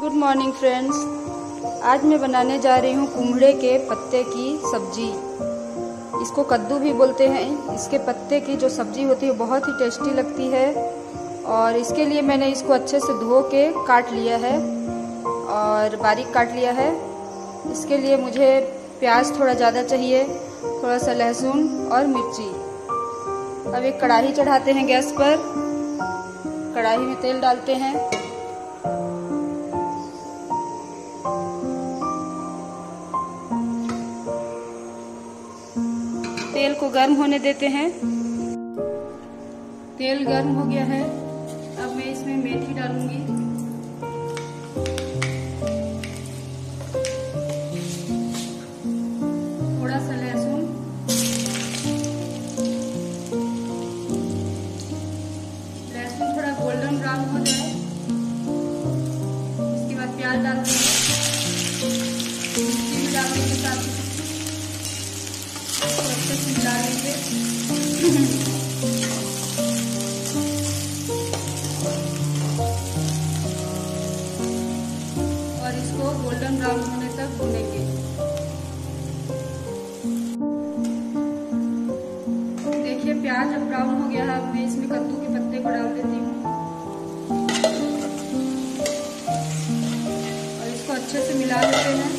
Good morning friends, आज मैं बनाने जा रही हूँ कुम्हड़े के पत्ते की सब्जी। इसको कद्दू भी बोलते हैं। इसके पत्ते की जो सब्जी होती है बहुत ही टेस्टी लगती है। और इसके लिए मैंने इसको अच्छे से धो के काट लिया है और बारीक काट लिया है। इसके लिए मुझे प्याज थोड़ा ज़्यादा चाहिए, थोड़ा सा लहसुन और मिर्ची। अब एक कढ़ाई चढ़ाते हैं गैस पर। कढ़ाई में तेल डालते हैं। तेल को गर्म होने देते हैं। तेल गर्म हो गया है। अब मैं इसमें मेथी डालूंगी। थोड़ा सा लहसुन, थोड़ा गोल्डन ब्राउन हो जाए इसके बाद प्याज डालते हैं। मिर्ची भी डालने के साथ अच्छे से मिला लेंगे। और इसको गोल्डन ब्राउन होने तक भूनेंगे। देखिए प्याज अब ब्राउन हो गया है। अब मैं इसमें कद्दू के पत्ते को डाल देती हूँ और इसको अच्छे से मिला लेते हैं।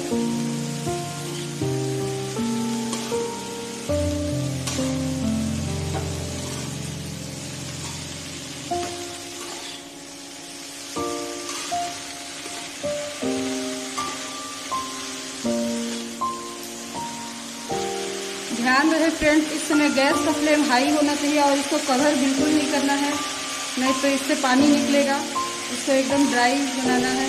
ध्यान रहे फ्रेंड्स, इस समय गैस का फ्लेम हाई होना चाहिए और इसको कवर बिल्कुल नहीं करना है, नहीं तो इससे पानी निकलेगा। इसको एकदम ड्राई बनाना है।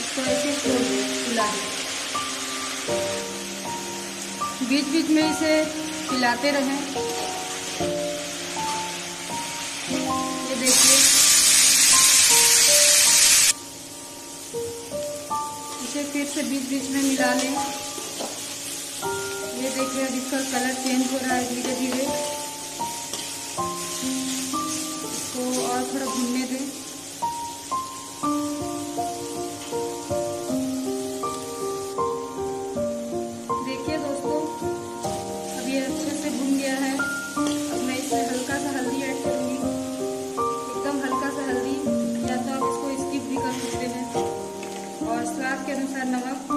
इसको ऐसे हिलाएं, बीच बीच में इसे हिलाते रहें। ये देखिए, इसे फिर से बीच बीच में मिला लें। ये देखिए अब इसका कलर चेंज हो रहा है धीरे धीरे। इसको और थोड़ा भुनने दें। देखिए दोस्तों, अब ये अच्छे से भुन गया है। अब मैं इसमें हल्का सा हल्दी ऐड करूँगी, एकदम हल्का सा हल्दी, या तो आप इसको स्किप भी कर सकते हैं। और स्वाद के अनुसार नमक।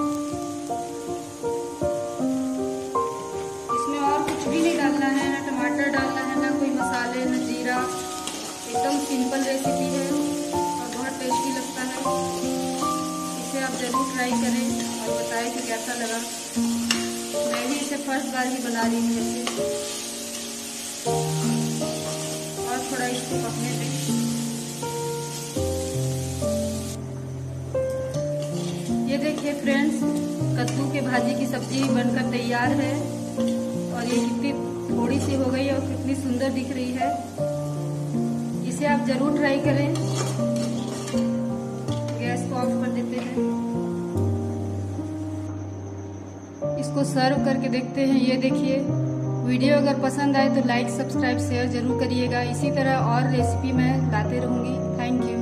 एकदम सिंपल रेसिपी है और बहुत टेस्टी लगता है। इसे आप जरूर ट्राई करें और बताएं कि कैसा लगा। मैं भी इसे फर्स्ट बार ही बना रही हूँ। और थोड़ा इसको पकने दें। ये देखिए फ्रेंड्स, कद्दू के भाजी की सब्जी बनकर तैयार है। और ये कितनी थोड़ी सी हो गई है और कितनी सुंदर दिख रही है। इसे आप जरूर ट्राई करें। गैस को ऑफ कर देते हैं। इसको सर्व करके देखते हैं। ये देखिए, वीडियो अगर पसंद आए तो लाइक, सब्सक्राइब, शेयर जरूर करिएगा। इसी तरह और रेसिपी मैं लाते रहूँगी। Thank you.